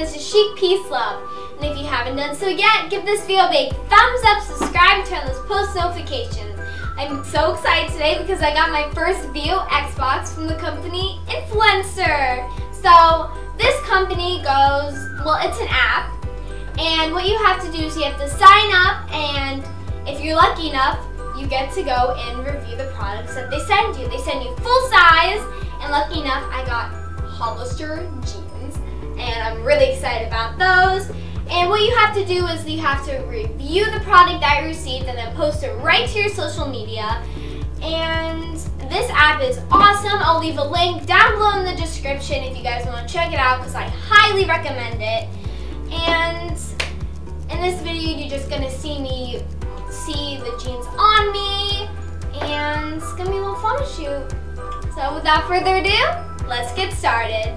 This is Chic Peace Love. And if you haven't done so yet, give this video a big thumbs up, subscribe, turn those post notifications. I'm so excited today because I got my first Vio Xbox from the company Influenster. So this company goes, well, it's an app, and what you have to do is you have to sign up, and if you're lucky enough, you get to go and review the products that they send you. They send you full size, and lucky enough, I got Hollister jeans, and I'm really excited about those. And what you have to do is you have to review the product that you received and then post it right to your social media. And this app is awesome. I'll leave a link down below in the description if you guys want to check it out because I highly recommend it. And in this video, you're just going to see the jeans on me, and it's going to be a little photo shoot. So without further ado, let's get started.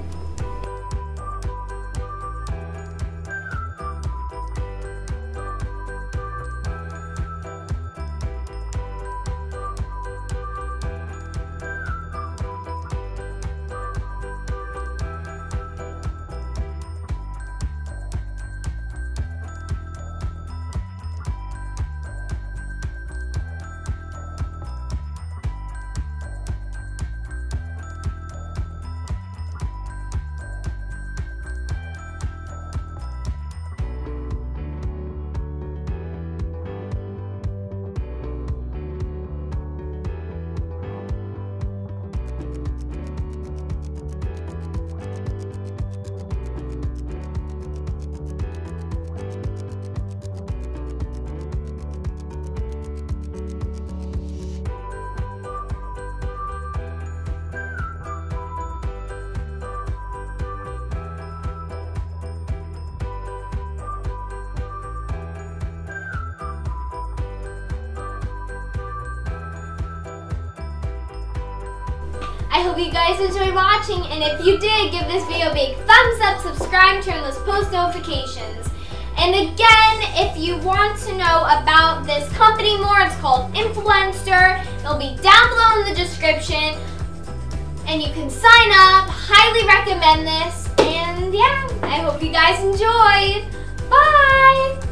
I hope you guys enjoyed watching, and if you did, give this video a big thumbs up, subscribe, turn those post notifications. And again, if you want to know about this company more, it's called Influenster. It'll be down below in the description, and you can sign up. Highly recommend this, and yeah, I hope you guys enjoyed. Bye!